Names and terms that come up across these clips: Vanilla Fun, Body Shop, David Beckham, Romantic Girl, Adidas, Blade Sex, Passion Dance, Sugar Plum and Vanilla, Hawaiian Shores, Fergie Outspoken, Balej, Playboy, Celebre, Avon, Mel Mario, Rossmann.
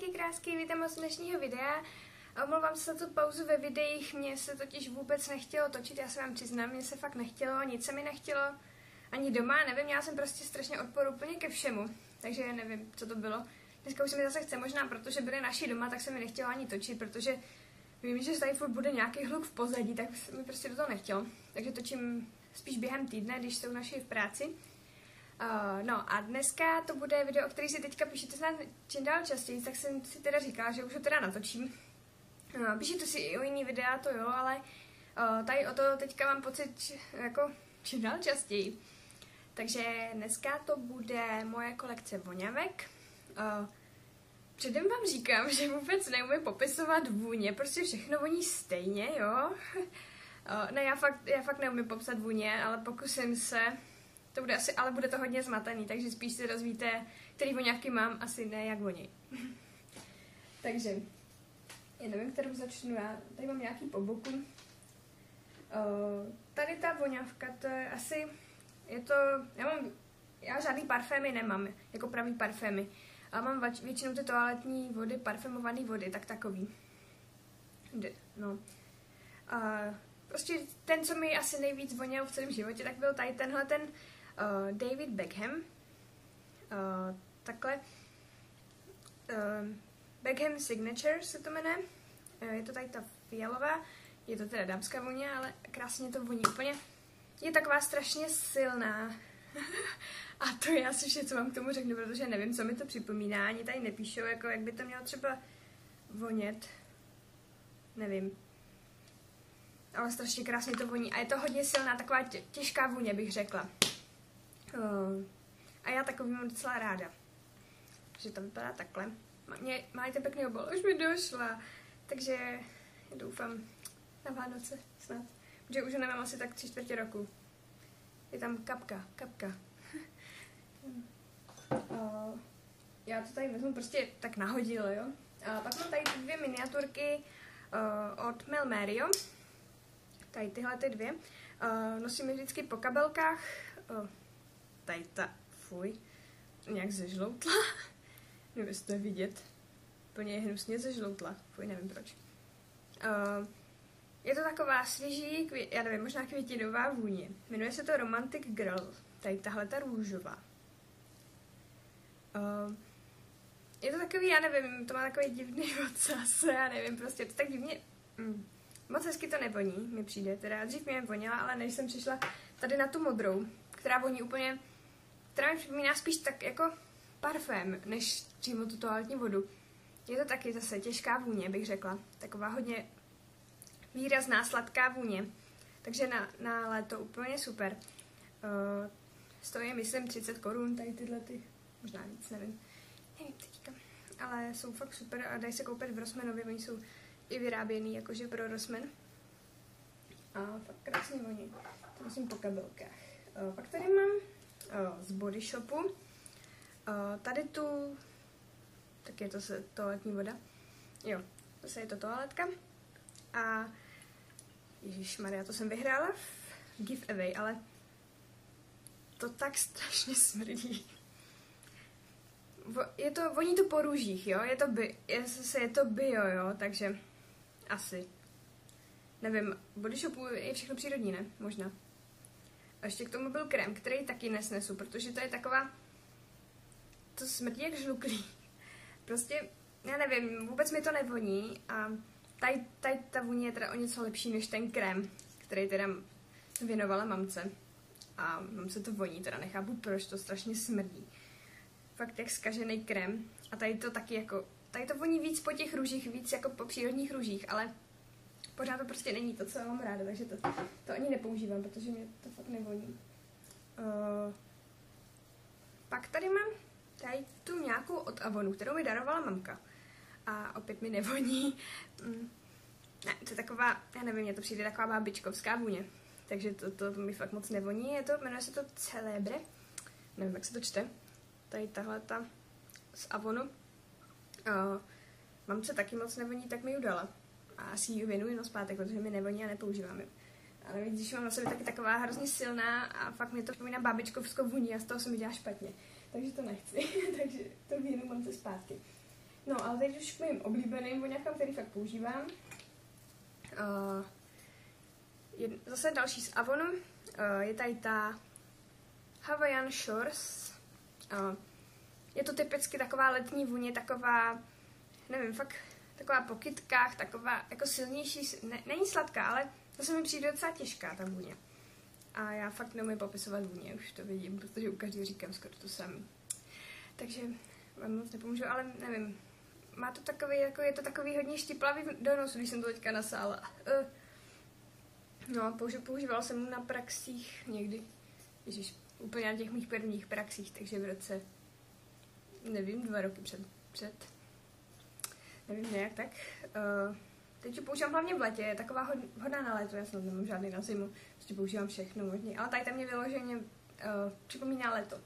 Čauky krásky, vítám vás z dnešního videa. Omlouvám se za tu pauzu ve videích, mně se totiž vůbec nechtělo točit, já se vám přiznám, mně se fakt nechtělo, nic se mi nechtělo, ani doma, nevím, já jsem prostě strašně odporu úplně ke všemu, takže nevím, co to bylo. Dneska už se mi zase chce, možná protože byli naši doma, tak se mi nechtělo ani točit, protože vím, že tady furt bude nějaký hluk v pozadí, tak mi prostě do toho nechtělo, takže točím spíš během týdne, když jsou naši v práci. No a dneska to bude video, o který si teďka píšete snad čím dál častěji, tak jsem si teda říkala, že už ho teda natočím. Píšete si i o jiný videa, to jo, ale tady o to teďka mám pocit jako čím dál častěji. Takže dneska to bude moje kolekce voňavek. Předem vám říkám, že vůbec neumím popisovat vůně, prostě všechno voní stejně, jo. Ne, já fakt neumím popsat vůně, ale pokusím se. To bude asi, ale bude to hodně zmatený, takže spíš si dozvíte, který voňavky mám, asi ne, jak voní. Takže, já nevím, kterou začnu já. Tady mám nějaký po boku. Tady ta voňavka, to je asi, je to, já žádný parfémy nemám, jako pravý parfémy. Ale mám většinou ty toaletní vody, parfémované vody, tak takový. No. Prostě ten, co mi asi nejvíc voněl v celém životě, tak byl tady tenhle ten David Beckham. Takhle. Beckham Signature se to jmenuje. Je to tady ta fialová. Je to teda dámská vůně, ale krásně to voní úplně. Je taková strašně silná. A to je asi vše, co vám k tomu řeknu, protože nevím, co mi to připomíná. Ani tady nepíšou, jako jak by to mělo třeba vonět. Nevím. Ale strašně krásně to voní a je to hodně silná, taková těžká vůně, bych řekla. A já takový mám docela ráda. Že to vypadá takhle. Máte pěkný obal, už mi došla. Takže doufám na Vánoce snad. Protože už ho nemám asi tak 3/4 roku. Je tam kapka. Já to tady vezmu prostě tak nahodila, jo. A pak mám tady dvě miniaturky od Mel Mario. Tady tyhle ty dvě. Nosím je vždycky po kabelkách. Tady ta, fuj, nějak zežloutla. Nevím, jestli to je vidět. Plně je hnusně zežloutla. Fuj, nevím proč. Je to taková svěží, já nevím, možná květinová vůně. Jmenuje se to Romantic Girl. Tady tahle ta růžová. Je to takový, já nevím, to má takový divný ocas. Já nevím, prostě je to tak divně... Moc hezky to nevoní, mi přijde, teda dřív mě voněla, ale než jsem přišla tady na tu modrou, která voní úplně, která mi připomíná spíš tak jako parfém, než přímo tu toaletní vodu. Je to taky zase těžká vůně, bych řekla, taková hodně výrazná, sladká vůně, takže na léto úplně super. Stojí, myslím, 30 korun, tady tyhle ty, možná víc, nevím teďka, ale jsou fakt super a dají se koupit v Rossmanovi, oni jsou i vyráběný jakože pro Rossmann. A fakt krásně voní. To musím po kabelkách. Pak tady mám z Body Shopu. Tady tu... Tak je to toaletní voda. Jo, zase je to toaletka. A... Ježišmarja, to jsem vyhrála v giveaway, ale... To tak strašně smrdí. Je to, voní to po růžích, jo? Je to bio, jo? Takže... Asi. Nevím, Body Shopu je všechno přírodní, ne? Možná. A ještě k tomu byl krém, který taky nesnesu, protože to je taková... To smrdí jak žluklý. Prostě, já nevím, vůbec mi to nevoní a tady ta vůně je teda o něco lepší než ten krém, který teda věnovala mamce. A mamce to voní, teda nechápu, proč to strašně smrdí. Fakt jak zkažený krém. A tady to taky jako... Tady to voní víc po těch růžích, víc jako po přírodních růžích, ale pořád to prostě není to, co mám ráda, takže to ani nepoužívám, protože mě to fakt nevoní. Pak tady mám tady tu nějakou od Avonu, kterou mi darovala mamka. A opět mi nevoní. Ne, to je taková, já nevím, mě to přijde taková bábičkovská vůně. Takže to mi fakt moc nevoní. Jmenuje se to Celebre. Nevím, jak se to čte. Tady tahleta z Avonu. Mamce taky moc nevoní, tak mi ji dala. A asi ji věnuji zpátek, protože mi nevoní a nepoužívám ji. Ale když mám na sobě taky taková hrozně silná a fakt mě to připomíná bábičkovskou vůni a z toho se mi dělá špatně. Takže to nechci. Takže to věnu mamce zpátky. No ale teď už k mým oblíbeným voňákám, který fakt používám. Zase další z Avonu. Je tady ta Hawaiian Shores. Je to typicky taková letní vůně, taková, nevím, fakt taková po kytkách, taková jako silnější, ne, není sladká, ale zase mi přijde docela těžká ta vůně. A já fakt neumím popisovat vůně, už to vidím, protože u každého říkám skoro to samé. Takže vám moc nepomůžu, ale nevím, má to takový, jako je to takový hodně štiplavý do nosu, když jsem to teďka nasála. No, používala jsem ho na praxích někdy, ježiš, úplně na těch mých prvních praxích, takže v roce, nevím, 2 roky před nevím, nějak tak. Teď ji používám hlavně v letě, je taková hodná na léto, já snad nemám žádný na zimu, prostě používám všechno možný, ale tady tam mě vyloženě připomíná leto.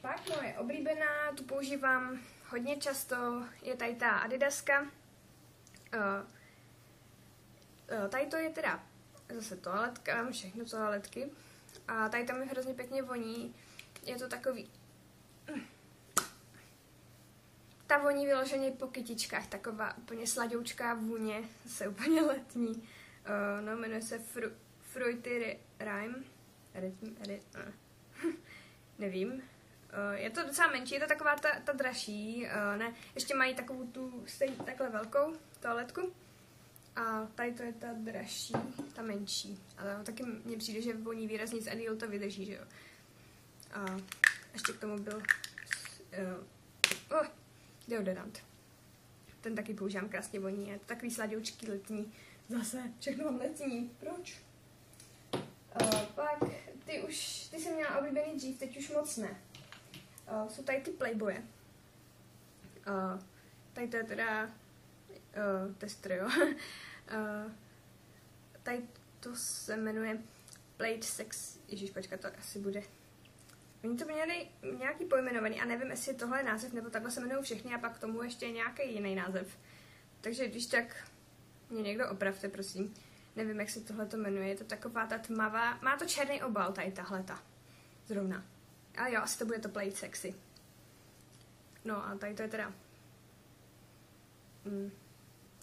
Pak moje oblíbená, tu používám hodně často, je tady ta Adidaska. Tady to je teda zase toaletka, mám všechno toaletky a tady tam je hrozně pěkně voní, je to takový, ta voní vyloženě po kytičkách, taková úplně sladoučká vůně, zase úplně letní, no, jmenuje se Fruity Rhyme, nevím, je to docela menší, je to taková ta dražší, ne, ještě mají takovou tu stejně takhle velkou toaletku. A tady to je ta dražší, ta menší. Ale taky mně přijde, že voní výrazně z Adidas to vydrží, že jo. A ještě k tomu byl deodorant. Ten taky používám, krásně voní. Je to takový sladoučký letní. Zase všechno mám letní. Proč? Pak ty jsem měla oblíbený dřív, teď už moc ne. Jsou tady ty Playboye. Tady to je teda... tester, jo. Tady to se jmenuje Blade Sex. Ježíš, počkat, to asi bude. Oni to měli nějaký pojmenovaný a nevím, jestli tohle je název, nebo takhle se jmenují všechny a pak k tomu ještě nějaký jiný název. Takže když tak mě někdo opravte, prosím. Nevím, jak se tohle to jmenuje. Je to taková ta tmavá, má to černý obal tady tahleta. Zrovna. Ale jo, asi to bude to Blade Sexy. No a tady to je teda...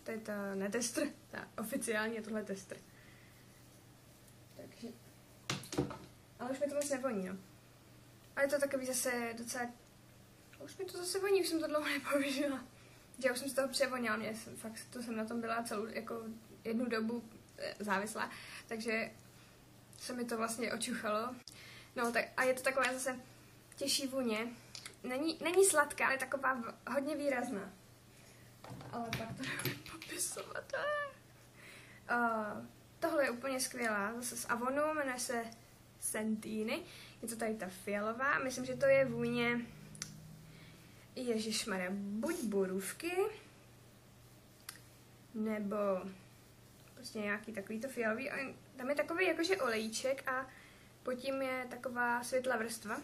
To je ta, ne testr, ta oficiálně tohle testr. Takže, ale už mi to moc nevoní, no. Ale je to takový zase docela, už mi to zase voní, už jsem to dlouho nepoužila. Já už jsem z toho převonila, mě fakt to jsem na tom byla celou, jako jednu dobu závislá, takže se mi to vlastně očuchalo. No tak, a je to taková zase těžší vůně, není sladká, ale taková hodně výrazná. Ale pak to nebudu popisovat. Tohle je úplně skvělá, zase z Avonu, jmenuje se Santiny. Je to tady ta fialová, myslím, že to je vůně, ježišmarja, buď borůvky, nebo prostě nějaký takovýto fialový. Tam je takový jakože olejček a pod tím je taková světlá vrstva.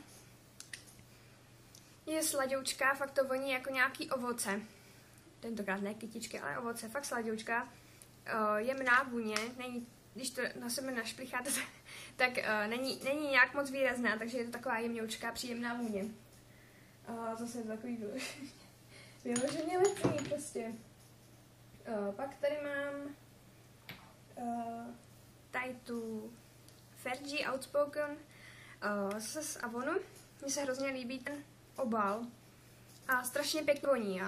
Je sladoučká, fakt to voní jako nějaký ovoce. Tentokrát ne kytičky, ale ovoce, fakt sladoučka, jemná vůně, není, když to na sebe našplicháte, tak není nějak moc výrazná, takže je to taková jemňoučká, příjemná vůně. Zase je to takový vyloženě letní prostě. Pak tady mám tady tu Fergie Outspoken, zase z Avonu. Mně se hrozně líbí ten obal a strašně pěkně voní,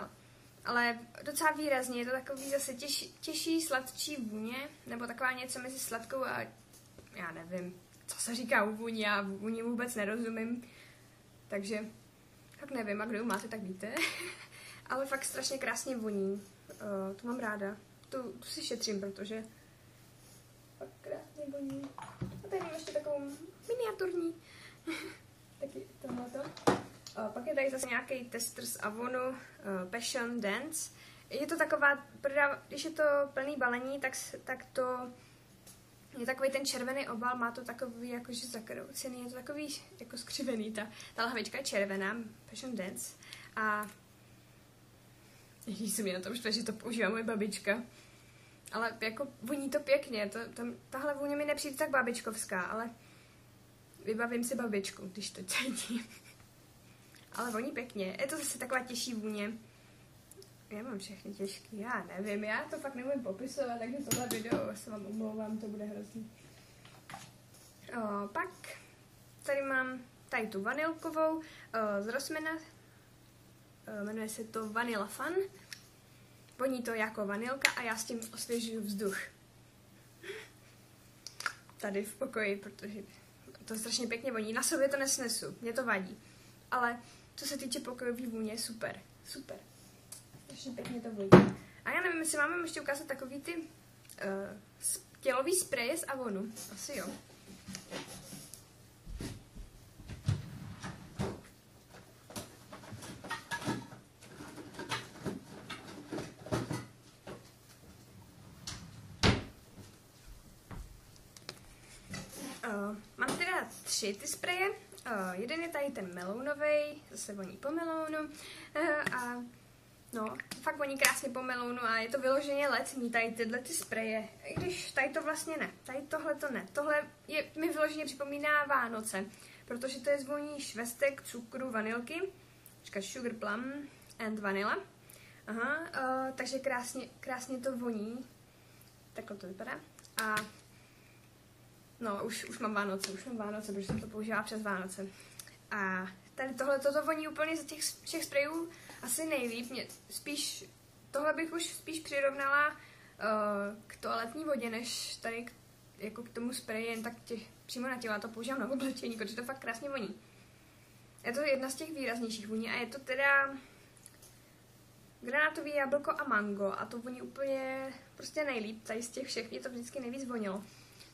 ale docela výrazně, je to takový zase těžší, sladčí vůně, nebo taková něco mezi sladkou a já nevím, co se říká u vůni, já vůni vůbec nerozumím, takže tak nevím, a kdo máte, tak víte, ale fakt strašně krásně voní, to mám ráda, tu si šetřím, protože fakt krásně voní. A tady mám ještě takovou miniaturní, taky tohleto. Pak je tady zase nějaký tester z Avonu, Passion Dance. Je to taková, když je to plný balení, tak to je takový ten červený obal, má to takový jakože zakroucený, je to takový jako skřivený, ta lahvička je červená, Passion Dance. A když se mě na tom štve, že to používá moje babička, ale jako voní to pěkně, tahle vůně mi nepřijde tak babičkovská, ale vybavím si babičku, když to cítím. ale voní pěkně. Je to zase taková těžší vůně. Já mám všechny těžký, já nevím, já to fakt neumím popisovat, takže tohle video se vám omlouvám, to bude hrozný. Pak tady mám tady tu vanilkovou z Rossmanna, jmenuje se to Vanilla Fun. Voní to jako vanilka a já s tím osvěžuju vzduch. Tady v pokoji, protože to strašně pěkně voní. Na sobě to nesnesu, mě to vadí. Ale co se týče pokojový vůně, super, super. Strašně pěkně to voní. A já nevím, jestli máme ještě ukázat takový ty tělový spreje z Avonu. Asi jo. Mám teda tři ty spreje. Jeden je tady ten melounovej, zase voní po melounu. A no, fakt voní krásně po melounu a je to vyloženě letní, tady tyhle ty spreje. I když tady to vlastně ne, tady tohle to ne. Tohle je, mi vyloženě připomíná Vánoce, protože to je zvoní švestek, cukru, vanilky. Sugar Plum and Vanilla. Aha, takže krásně, krásně to voní. Takhle to vypadá. A no, už mám Vánoce, protože jsem to používala přes Vánoce. A tady tohle toto voní úplně ze těch všech sprejů asi nejlíp. Spíš, tohle bych už spíš přirovnala k toaletní vodě, než tady jako k tomu spreji, jen tak přímo na tělo. Já to používám na oblečení, protože to fakt krásně voní. Je to jedna z těch výraznějších vůní a je to teda granátový jablko a mango a to voní úplně prostě nejlíp. Tady z těch všech mě to vždycky nejvíc vonilo.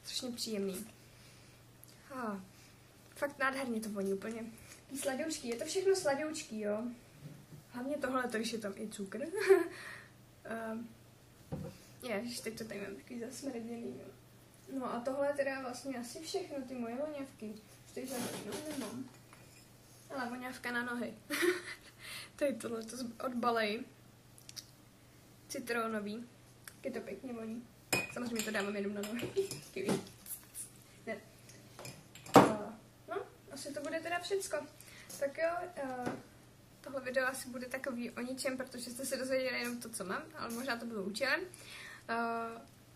Strašně příjemný. Fakt nádherně to voní úplně. Sladoučky, je to všechno sladoučky, jo. Hlavně tohle, když je tam i cukr. Ježiš, teď to tady mám takový zasmrděný, jo. No a tohle teda vlastně asi všechno, ty moje voňavky. Teď žádnou nemám. Ale voňavka na nohy. Tady tohle to od Balej. Citronový. Je to pěkně voní. Samozřejmě to dávám jenom na nohy. No, asi to bude teda všecko. Tak jo, tohle video asi bude takový o ničem, protože jste se dozvěděli jenom to, co mám, ale možná to bylo účelem.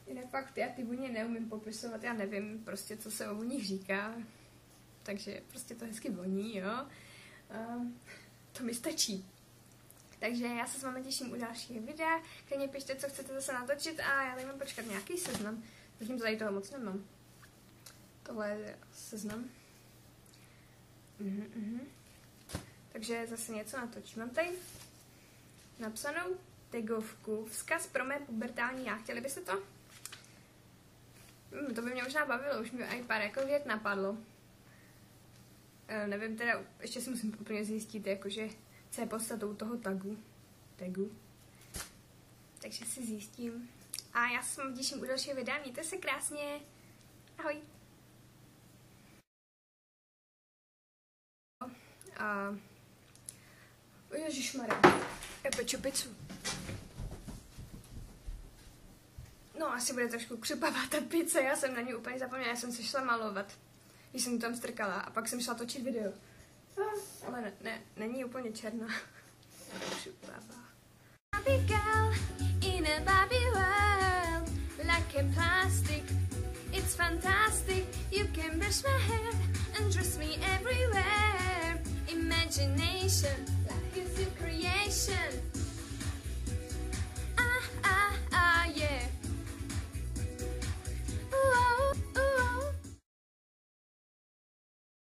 Jinak fakt já ty vůně neumím popisovat, já nevím prostě, co se o vůních říká. Takže prostě to hezky voní, jo. To mi stačí. Takže já se s vámi těším u dalších videa, klidně pište, co chcete zase natočit a já tady mám počkat nějaký seznam. Zatím tady toho moc nemám. Tohle je seznam. Takže zase něco natočím. Mám tady napsanou tagovku. Vzkaz pro mé pubertální já. Chtěli byste to? To by mě možná bavilo, už mi i pár jako vět napadlo. Nevím teda, ještě si musím úplně zjistit, jakože co je podstatou toho tagu. Takže si zjistím. A já se vám těším u dalšího videa. Mějte se krásně. Ahoj. Ježišmarja. Já peču pizzu. No, asi bude trošku křupavá ta pizza. Já jsem na ní úplně zapomněla. Já jsem se šla malovat, když jsem tam strkala. A pak jsem šla točit video. Ale ne, není úplně černá. Barbie girl in a Barbie world, like a plastic, it's fantastic. You can brush my hair and dress me everywhere. Imagination, life is your creation.